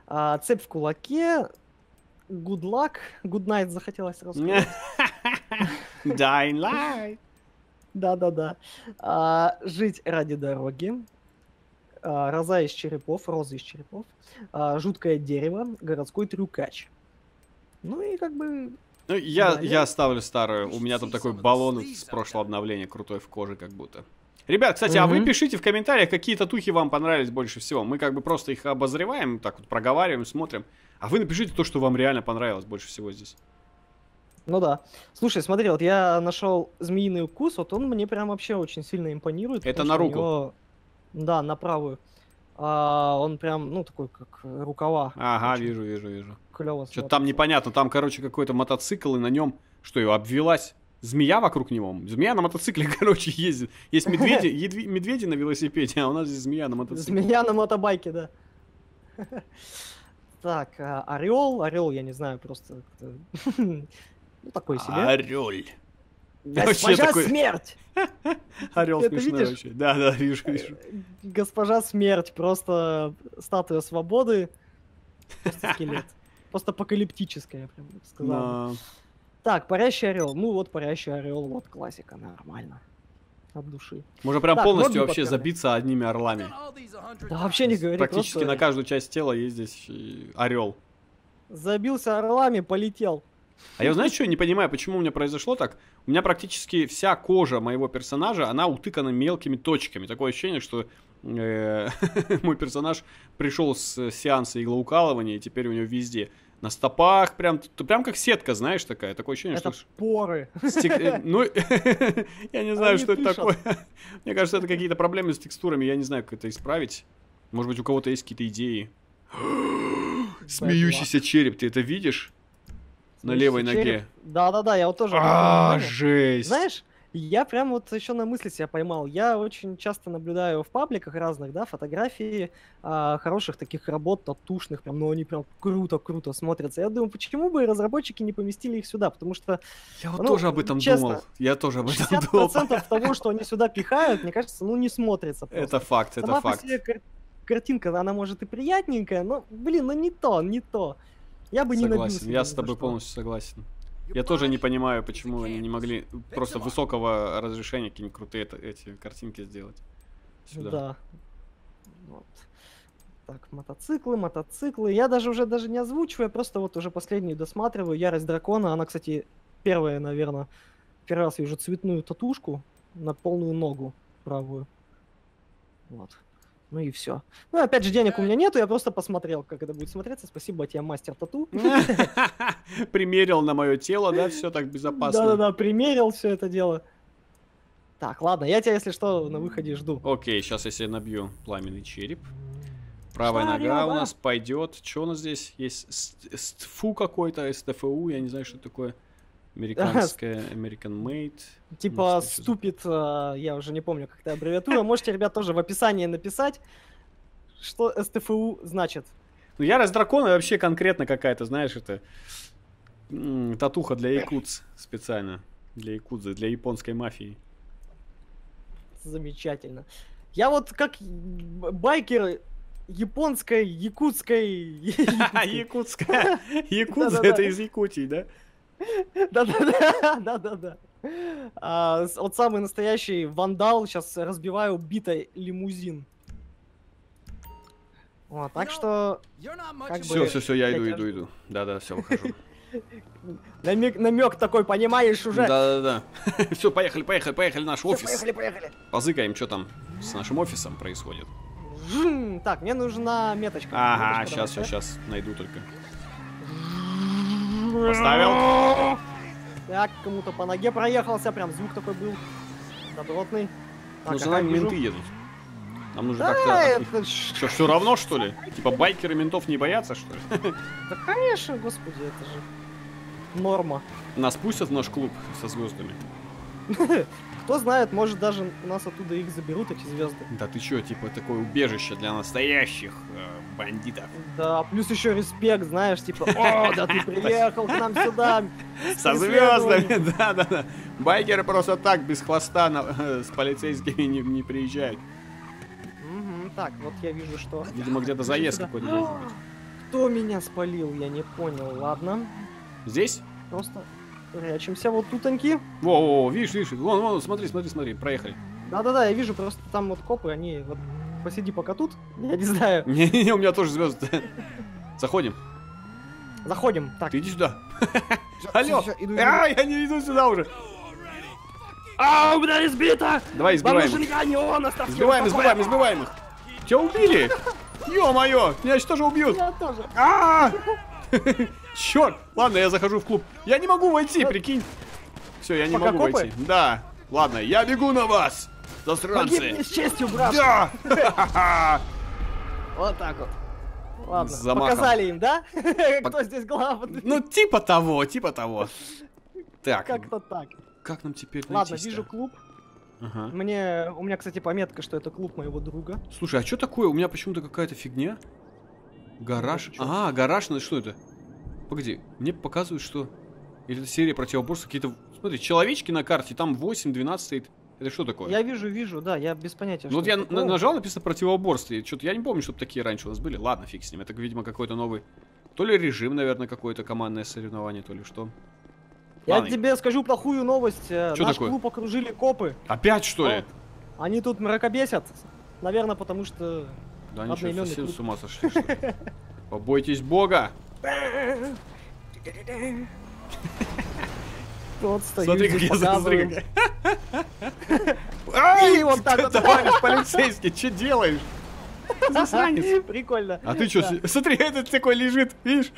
А, цепь в кулаке. Good luck, good night захотелось сразу сказать. Dying light. Да-да-да. А, жить ради дороги. А, роза из черепов, роза из черепов. А, жуткое дерево, городской трюкач. Ну и как бы... Ну, я, я оставлю старую. У меня там такой баллон с прошлого обновления, крутой в коже как будто. Ребят, кстати, угу. а вы пишите в комментариях, какие татухи вам понравились больше всего. Мы как бы просто их обозреваем, так вот проговариваем, смотрим. А вы напишите то, что вам реально понравилось больше всего здесь. Ну да. Слушай, смотри, вот я нашел змеиный укус, вот он мне прям вообще очень сильно импонирует. Это на руку? Него... Да, на правую. А, он прям, ну, такой, как рукава. Ага, очень вижу, вижу, вижу. Клево. Что-то там непонятно, там, короче, какой-то мотоцикл, и на нем, что его обвелась змея вокруг него. Змея на мотоцикле, короче, ездит. Есть медведи, медведи на велосипеде, а у нас здесь змея на мотоцикле. Змея на мотобайке, да. Так, орел, орел, я не знаю, просто... Ну, такой себе. Орёль. Госпожа такой... смерть! Орел смешной вообще. Да, да, вижу, вижу. Госпожа смерть, просто статуя свободы, просто скелет. Просто апокалиптическая, я прям сказал. Но... Так, парящий орел. Ну вот парящий орел, вот классика, нормально. От души. Можно прям так, полностью вообще подперли. Забиться одними орлами. Да вообще не говори. Практически просто... на каждую часть тела есть здесь орел. Забился орлами, полетел. А я, знаешь, что я не понимаю, почему у меня произошло так? У меня практически вся кожа моего персонажа, она утыкана мелкими точками. Такое ощущение, что мой персонаж пришел с сеанса иглоукалывания, и теперь у него везде. На стопах, прям прям как сетка, знаешь, такая. Такое ощущение, что... Это поры. Ну, я не знаю, что это такое. Мне кажется, это какие-то проблемы с текстурами, я не знаю, как это исправить. Может быть, у кого-то есть какие-то идеи. Смеющийся череп, ты это видишь? На левой ноге. Да-да-да, я вот тоже... А, жесть! Знаешь, я прям вот еще на мысли себя поймал. Я очень часто наблюдаю в пабликах разных, да, фотографии а, хороших таких работ, татушных, прям, ну, они прям круто-круто смотрятся. Я думаю, почему бы разработчики не поместили их сюда, потому что... Я вот ну, тоже об этом честно, думал. Я тоже об этом думал. шестьдесят процентов того, что они сюда пихают, мне кажется, ну, не смотрится просто. Это факт, это факт. Сама по себе картинка, она, может, и приятненькая, но, блин, ну, не то, не то. Я бы не согласен, я с тобой полностью согласен. Я тоже не понимаю, почему они не могли просто высокого разрешения какие-нибудь крутые это, эти картинки сделать. Сюда. Да. Вот. Так, мотоциклы, мотоциклы. Я даже уже даже не озвучиваю, просто вот уже последнюю досматриваю. Ярость дракона, она, кстати, первая, наверное, первый раз вижу цветную татушку на полную ногу правую. Вот. Ну и все. Ну, опять же, денег у меня нету, я просто посмотрел, как это будет смотреться. Спасибо тебе, мастер тату. Примерил на мое тело, да, все так безопасно. Да-да-да, примерил все это дело. Так, ладно, я тебя, если что, на выходе жду. Окей, сейчас я себе набью пламенный череп. Правая нога у нас пойдет. Что у нас здесь? Есть стфу какой-то, стфу, я не знаю, что такое. Американская, American Made. Типа ступит, я уже не помню, как это аббревиатура. Можете, ребят, тоже в описании написать, что эс тэ эф у значит. Ну, ярость дракона вообще конкретно какая-то, знаешь, это татуха для якудз специально. Для якудзы, для японской мафии. Замечательно. Я вот как байкер... Японской, якутской... Якутская. Якудза, это из Якутии, да? Да-да-да, да-да-да. А, вот самый настоящий вандал, сейчас разбиваю битой лимузин. Вот, так что... Все, все, все, я иду, иду, иду. Да-да, все, выхожу. Намек, намек такой, понимаешь уже? Да-да-да. Все, поехали, поехали, поехали, наш офис. Поехали, поехали. Позыкаем, что там с нашим офисом происходит. Так, мне нужна меточка. Ага, сейчас, все, сейчас найду только. Поставил. Так, кому-то по ноге проехался, прям звук такой был добротный. Так, ну, за нами менты едут. Нам нужно да, как-то... Это... Что, все равно, что ли? Типа байкеры ментов не боятся, что ли? Да, конечно, господи, это же норма. Нас пустят в наш клуб со звездами. Кто знает, может даже нас оттуда их заберут, эти звезды. Да ты чё, типа такое убежище для настоящих э, бандитов. Да, плюс еще респект, знаешь, типа, о, да ты приехал к нам сюда. Со звездами, да-да-да. Байкеры просто так, без хвоста, с полицейскими не приезжают. Так, вот я вижу, что... Видимо, где-то заезд какой-то должен быть. Кто меня спалил, я не понял, ладно. Здесь? Просто... Прячемся вот тут, Аньки. Во-во-во, видишь, видишь, вон, вон, смотри, смотри, смотри, проехали. Да-да-да, я вижу, просто там вот копы, они вот... Посиди пока тут, я не знаю. Не-не-не, у меня тоже звезды. Заходим. Заходим, так. Ты иди сюда. Алло. А, я не иду сюда уже. А, у меня избито. Давай, избиваем их. Избиваем, избиваем, избиваем их. Тебя убили? Ё-моё, меня тоже убьют. Меня тоже. А, черт. Ладно, я захожу в клуб. Я не могу войти, прикинь. Все, я не могу войти. Да. Ладно, я бегу на вас. Засранцы. Погибни с честью, брат. Да. Вот так вот. Ладно, замахом. Показали им, да? По... Кто здесь главный? Ну, типа того, типа того. Так. Как-то так. Как нам теперь найти? Ладно, вижу клуб. Ага. Мне... У меня, кстати, пометка, что это клуб моего друга. Слушай, а что такое? У меня почему-то какая-то фигня. Гараж. А, гараж, ну что это? Погоди, мне показывают, что... Или это серия противоборств, какие-то... Смотри, человечки на карте, там восемь двенадцать стоит. Это что такое? Я вижу, вижу, да, я без понятия. Ну вот я на нажал, написано противоборство, что-то я не помню, чтобы такие раньше у нас были. Ладно, фиг с ним, это, видимо, какой-то новый, то ли режим, наверное, какое-то командное соревнование, то ли что. Я Ладно. тебе скажу плохую новость. Что Наш такое? клуб окружили копы. Опять что ли? Они тут мракобесят, наверное, потому что... Да они что, совсем с ума сошли, что ли? Побойтесь Бога! Смотри, как я смотрю. Ай, вот так вот, полицейский, что делаешь? Засранец. Прикольно. А ты что, смотри, этот такой лежит, видишь?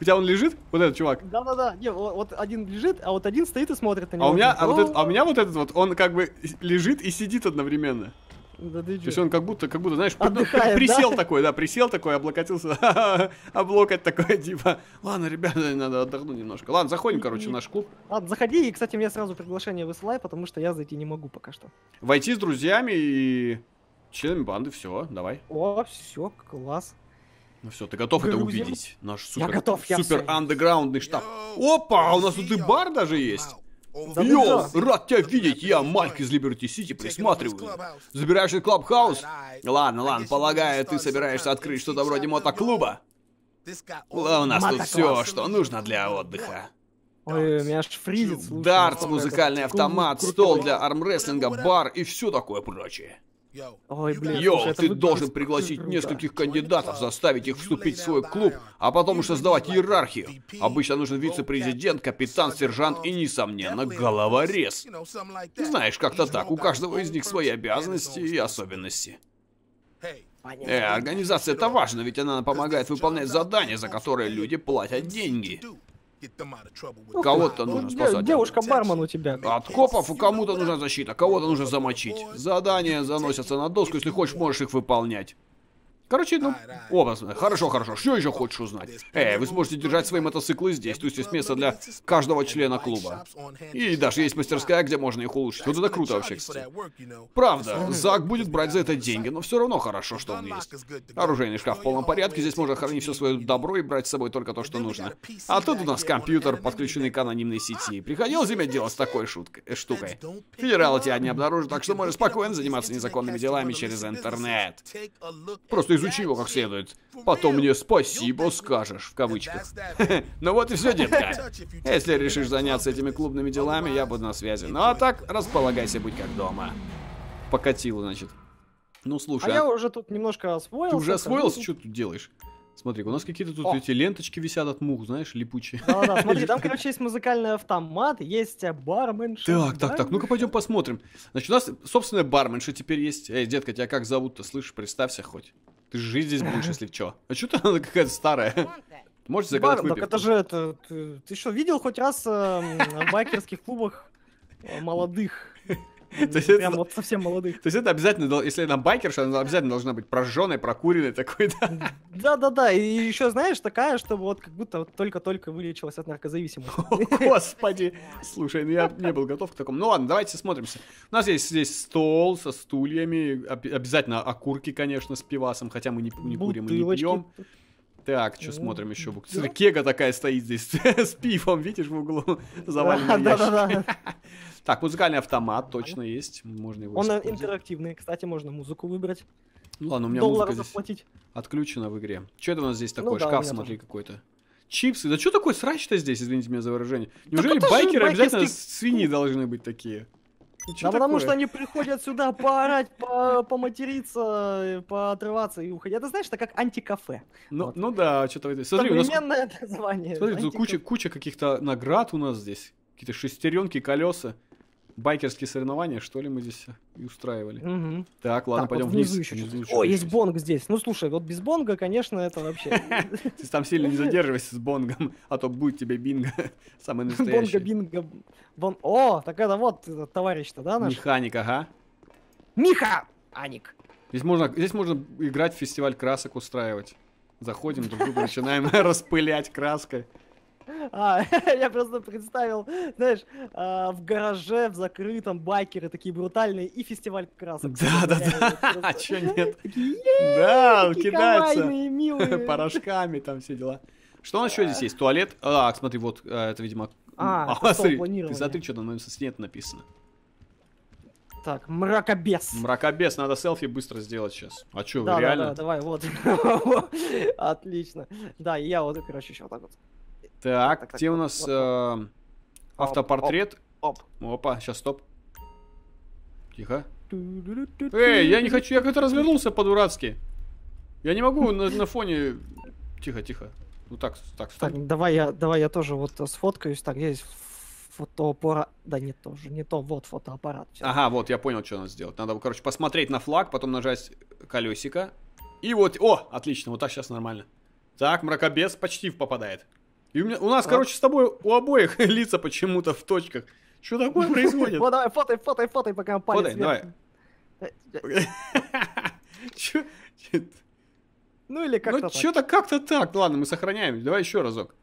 У тебя он лежит, вот этот чувак? Да-да-да, вот один лежит, а вот один стоит и смотрит на него. А у меня вот этот вот, он как бы лежит и сидит одновременно. То есть он как будто, как будто, знаешь, присел такой, да, присел такой, облокотился, облокоть такой, типа, ладно, ребята, надо отдохнуть немножко. Ладно, заходим, короче, в наш клуб. Ладно, заходи, и, кстати, мне сразу приглашение высылай, потому что я зайти не могу пока что. Войти с друзьями и членами банды, все, давай. О, все, класс. Ну все, ты готов это увидеть? Наш супер андеграундный штаб. Опа, у нас тут и бар даже есть. Йоу, рад тебя видеть, я Мальк из Liberty City, присматриваю. Забираешь этот клабхаус? Ладно, ладно, полагаю, ты собираешься открыть что-то вроде мотоклуба. У нас тут все, что нужно для отдыха. Ой, у меня аж фризит. Дартс, музыкальный автомат, стол для армрестлинга, бар и все такое прочее. Ой, блин, Йоу, слушай, ты должен пригласить круто. нескольких кандидатов, заставить их вступить в свой клуб, а потом уж создавать иерархию. Обычно нужен вице-президент, капитан, сержант и, несомненно, головорез. Ты знаешь, как-то так. У каждого из них свои обязанности и особенности. Э, организация это важно, ведь она помогает выполнять задания, за которые люди платят деньги. Кого-то нужно спасать. Девушка-бармен у тебя. От копов кому-то нужна защита, кого-то нужно замочить. Задания заносятся на доску, если хочешь, можешь их выполнять. Короче, ну, образно. Хорошо, хорошо. Что еще хочешь узнать? Эй, вы сможете держать свои мотоциклы здесь. То есть есть место для каждого члена клуба. И даже есть мастерская, где можно их улучшить. Вот это круто вообще, кстати. Правда, Зак будет брать за это деньги, но все равно хорошо, что он есть. Оружейный шкаф в полном порядке. Здесь можно хранить все свое добро и брать с собой только то, что нужно. А тут у нас компьютер, подключенный к анонимной сети. Приходилось иметь дело с такой шуткой, штукой. Федералы тебя не обнаружат, так что можешь спокойно заниматься незаконными делами через интернет. Просто изучи его как следует. Потом мне спасибо скажешь, в кавычках. Ну вот и все, детка. Если решишь заняться этими клубными делами, я буду на связи. Ну а так, располагайся быть как дома. Покатило, значит. Ну слушай. А я уже тут немножко освоился. Ты уже освоился? Что тут делаешь? Смотри, у нас какие-то тут эти ленточки висят от мух, знаешь, липучие. Да-да, смотри, там, короче, есть музыкальный автомат, есть барменша. Так, так, так, ну-ка пойдем посмотрим. Значит, у нас собственная барменша теперь есть. Эй, детка, тебя как зовут-то, слышишь? Представься хоть. Ты жить здесь будешь, если чё. А чё ты она какая-то старая? Можете загадать выпивку? Так это же это... Ты, ты что, видел хоть раз э, в байкерских клубах э, молодых? Прям вот совсем молодых. То есть это обязательно, если она байкерша, она обязательно должна быть прожжённой, прокуренной такой, да? Да-да-да, и еще знаешь, такая, чтобы вот как будто только-только вылечилась от наркозависимости. Господи! Слушай, ну я не был готов к такому. Ну ладно, давайте смотримся. У нас есть здесь стол со стульями, обязательно окурки, конечно, с пивасом, хотя мы не курим и не пьем. Так, что смотрим еще? Смотри, кега такая стоит здесь с пивом, видишь, в углу заваленный ящик. Так, музыкальный автомат точно есть. Можно его Он интерактивный, кстати, можно музыку выбрать. Ну ладно, у меня музыка здесь отключена в игре. Что это у нас здесь такое? Шкаф, смотри, какой-то. чипсы. Да что такое срач-то здесь, извините меня за выражение? Неужели байкеры обязательно свиньи должны быть такие? Да потому что они приходят сюда поорать, поматериться, поотрываться и уходить. Это, знаешь, это как антикафе. Ну да, что-то в этой... Современное название. Смотри, куча каких-то наград у нас здесь. Какие-то шестеренки, колеса. Байкерские соревнования, что ли, мы здесь и устраивали. Угу. Так, ладно, так, пойдем вот вниз. Внизу еще внизу внизу о, есть бонг здесь. Ну, слушай, вот без бонга, конечно, это вообще... Ты там сильно не задерживайся с бонгом, а то будет тебе бинго. Самый настоящий. Бонго, бинго, о, так это вот товарищ-то, да, наш? Механик, ага. Миха-аник. Здесь можно, здесь можно играть в фестиваль красок, устраивать. Заходим, друг друга начинаем распылять краской. А, я просто представил, знаешь, э, в гараже, в закрытом байкеры такие брутальные и фестиваль красок. Да, да, да, а чё нет? Да, кидаются порошками, там все дела. Что у нас еще здесь есть? Туалет? А, смотри, вот, это, видимо... А, ты смотри, что там нет написано. Так, мракобес. Мракобес, надо селфи быстро сделать сейчас. А чё, реально? Да, да, давай, вот. Отлично. Да, и я вот, короче, еще вот так вот. Так, так, где так, у нас вот, э, автопортрет? Оп, оп. Опа, сейчас стоп. Тихо. Эй, я не хочу, я как-то развернулся по-дурацки. Я не могу на, на фоне... Тихо, тихо. Ну так, так, стоп. Так, давай я, давай я тоже вот сфоткаюсь. Так, здесь фотоаппарат. Да нет, тоже не то, вот фотоаппарат. Сейчас. Ага, вот, я понял, что надо сделать. Надо, короче, посмотреть на флаг, потом нажать колесико. И вот, о, отлично, вот так сейчас нормально. Так, мракобес почти попадает. И у, меня, у нас, вот. Короче, с тобой у обоих лица почему-то в точках. Что такое происходит? Вот давай, фотай, фотай, фотай, пока палец вверх. Фотай, давай. Ну или как-то так. Ну что-то как-то так. Ладно, мы сохраняем. Давай еще разок.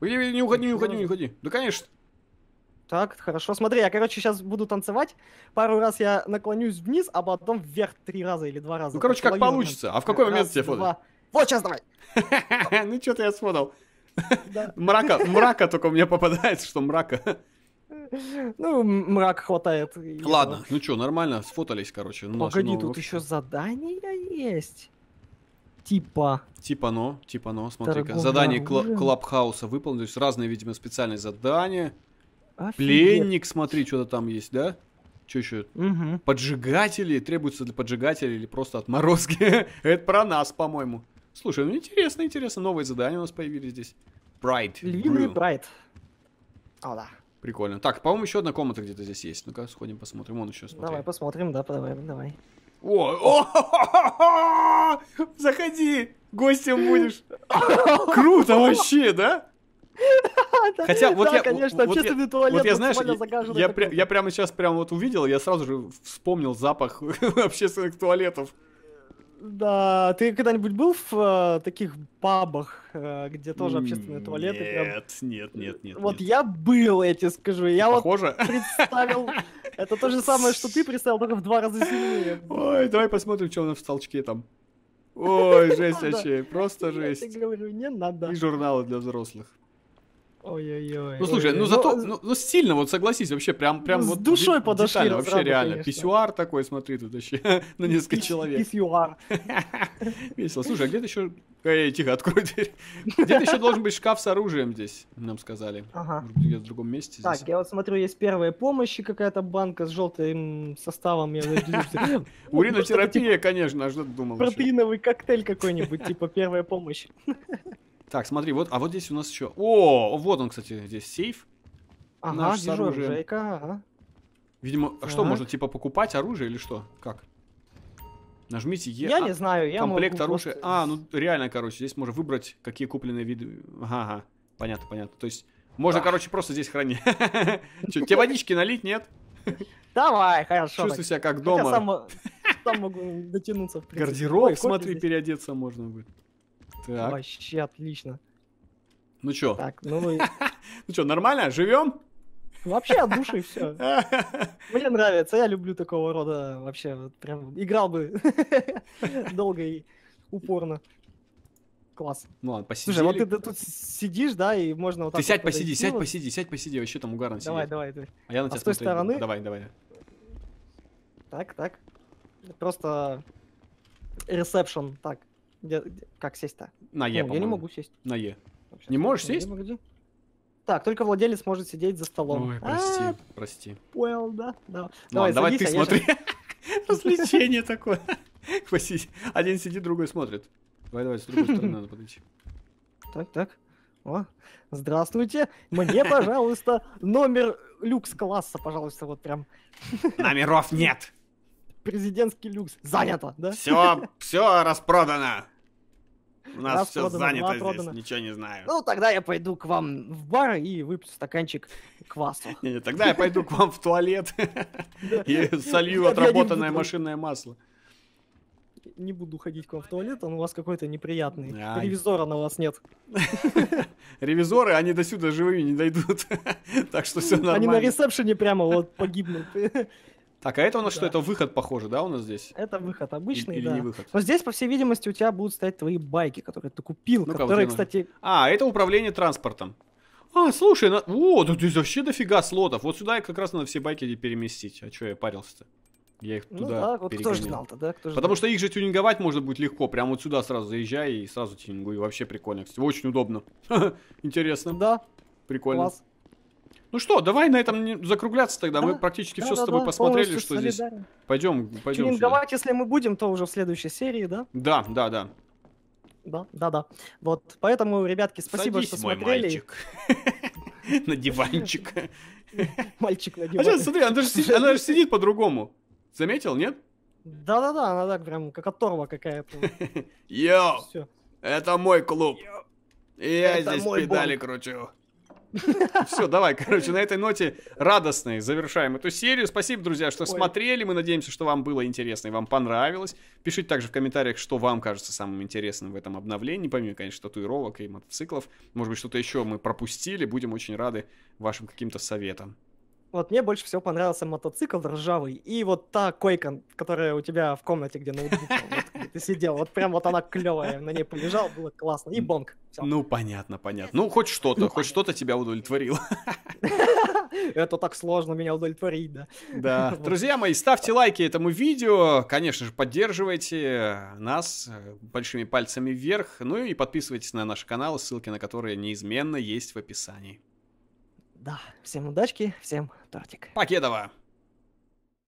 Не уходи, не уходи, не уходи. Да, конечно. Так, хорошо. Смотри, я, короче, сейчас буду танцевать. Пару раз я наклонюсь вниз, а потом вверх три раза или два раза. Ну, короче, как получится. А в какой момент тебе фотай? Вот сейчас давай. Ну что-то я сфотал. Да. Мрака, мрака только у меня попадается, что мрака. Ну, мрак хватает. Ладно, его. Ну что, нормально, сфотались, короче. Погоди, тут вообще. Еще задания есть. Типа. Типа но, типа но, смотри-ка. Задание кл Клабхауса выполнено, то есть разные, видимо, специальные задания. Офигеть. Пленник, смотри, что-то там есть, да? Что еще? Угу. Поджигатели, требуются для поджигателей или просто отморозки. Это про нас, по-моему. Слушай, ну интересно, интересно, новые задания у нас появились здесь. Прайд. Львиный прайд. О, да. Прикольно. Так, по-моему, еще одна комната где-то здесь есть. Ну-ка, сходим, посмотрим. Он еще смотрит. Давай посмотрим, да, давай, давай. О, заходи, гостем будешь. Круто вообще, да? Хотя вот я, конечно, общественный туалет. Я, знаешь, я прямо сейчас прям вот увидел, я сразу же вспомнил запах общественных туалетов. Да, ты когда-нибудь был в э, таких пабах, э, где тоже общественные туалеты? Нет, прям... нет, нет, нет. Вот нет. Я был, я тебе скажу. Я похоже? Вот представил... Это то же самое, что ты представил, только в два раза сильнее. Ой, давай посмотрим, что у нас в толчке там. Ой, жесть вообще, просто жесть. Я тебе говорю, не надо. И журналы для взрослых. Ой-ой-ой. Ну слушай, ну зато, ну сильно, вот согласись, вообще прям, прям вот. С душой подошли. Вообще реально. Писсуар такой, смотри, тут вообще на несколько человек. Писсуар. Весело. Слушай, а где-то еще... Эй, тихо, открой дверь. Где-то еще должен быть шкаф с оружием здесь, нам сказали. Ага. Где-то в другом месте. Так, я вот смотрю, есть первая помощь, какая-то банка с желтым составом. Уринотерапия, конечно, а что ты думал? Протеиновый коктейль какой-нибудь, типа первая помощь. Так, смотри, вот, а вот здесь у нас еще... О, вот он, кстати, здесь сейф. Ага, наш оружие. Ага. Видимо, а что, можно типа покупать оружие или что? Как? Нажмите Е. Я а, не знаю, я комплект оружия. Просто... А, ну реально, короче, здесь можно выбрать, какие купленные виды. Ага, ага. Понятно, понятно. То есть можно, а. короче, просто здесь хранить. Че, тебе водички налить, нет? Давай, хорошо. Чувствую себя как дома. Сам могу дотянуться. Гардероб, смотри, переодеться можно будет. Так. Вообще отлично. Ну чё? Так, ну мы... ну чё, нормально? Живем? Вообще от души все. Мне нравится, я люблю такого рода вообще. Вот, прям играл бы долго и упорно. Класс. Ну ладно, посиди. Слушай, вот ты, ты тут сидишь, да, и можно вот ты так... Ты сядь, вот посиди, сядь, посиди, сядь, посиди, вообще там угарно сидишь. Давай, давай, давай. А я на а тебя с той смотрю. Стороны... Давай, давай. Так, так. Просто ресепшн, так. Где, где, как сесть-то? На Е, ну, я не могу сесть. На Е. Стоп, не можешь сесть? Где, где? Так, только владелец может сидеть за столом. Ой, прости, а -а -а. прости. Понял, да? Да. Давай, давай садись, ты а смотри. Развлечение такое. Один сидит, другой смотрит. Давай, давай, с другой стороны надо подойти. Так, так. О, здравствуйте. Мне, пожалуйста, номер люкс-класса, пожалуйста, вот прям. Номеров нет. Президентский люкс. Занято, да? Все, все распродано. У нас Раз все продано, занято здесь, продано. Ничего не знаю. Ну, тогда я пойду к вам в бар и выпью стаканчик кваса. Не, не, тогда я пойду к вам в туалет и солью отработанное машинное масло. Не буду ходить к вам в туалет, он у вас какой-то неприятный. Ревизора на вас нет. Ревизоры, они до сюда живыми не дойдут. Так что все нормально. Они на ресепшене прямо вот погибнут. Так, а это у нас да. что? Это выход, похоже, да, у нас здесь? Это выход обычный, или, да. Или не выход. Но здесь, по всей видимости, у тебя будут стоять твои байки, которые ты купил, ну которые, кстати... А, это управление транспортом. А, слушай, на... о, да здесь вообще дофига слотов. Вот сюда я как раз надо все байки переместить. А что я парился-то? Я их туда ну, да, вот кто же знал-то, да? Кто же Потому знал. Что их же тюнинговать можно будет легко. Прямо вот сюда сразу заезжай и сразу тюнингуй. Вообще прикольно. Кстати, очень удобно. Интересно. Да. Прикольно. Класс. Ну что, давай на этом закругляться тогда. Да, мы практически да, все да, с тобой да, посмотрели, что здесь. Пойдем, пойдем. Тюнинговать, если мы будем, то уже в следующей серии, да? Да, да, да. Да, да, да. Вот, поэтому, ребятки, спасибо, Садись, что смотрели. Мой мальчик. На диванчик. Мальчик на диванчик. А сейчас, смотри, она же сидит по-другому. Заметил, нет? Да, да, да, она так прям как оторва какая-то. Йоу, это мой клуб. Я здесь педали кручу. Все, давай, короче, на этой ноте радостной завершаем эту серию. Спасибо, друзья, что Ой. смотрели. Мы надеемся, что вам было интересно и вам понравилось. Пишите также в комментариях, что вам кажется самым интересным в этом обновлении. Помимо, конечно, татуировок и мотоциклов. Может быть, что-то еще мы пропустили. Будем очень рады вашим каким-то советам. Вот мне больше всего понравился мотоцикл ржавый. И вот та койка, которая у тебя в комнате, где ноутбук, вот, ты сидел. Вот прям вот она клевая, на ней полежал, было классно. И бонг. Всё. Ну, понятно, понятно. Ну, хоть что-то, ну, хоть что-то тебя удовлетворило. Это так сложно меня удовлетворить, да. Да. Друзья мои, ставьте лайки этому видео. Конечно же, поддерживайте нас большими пальцами вверх. Ну и подписывайтесь на наш канал, ссылки на которые неизменно есть в описании. Да, всем удачки, всем тортик. Покедова!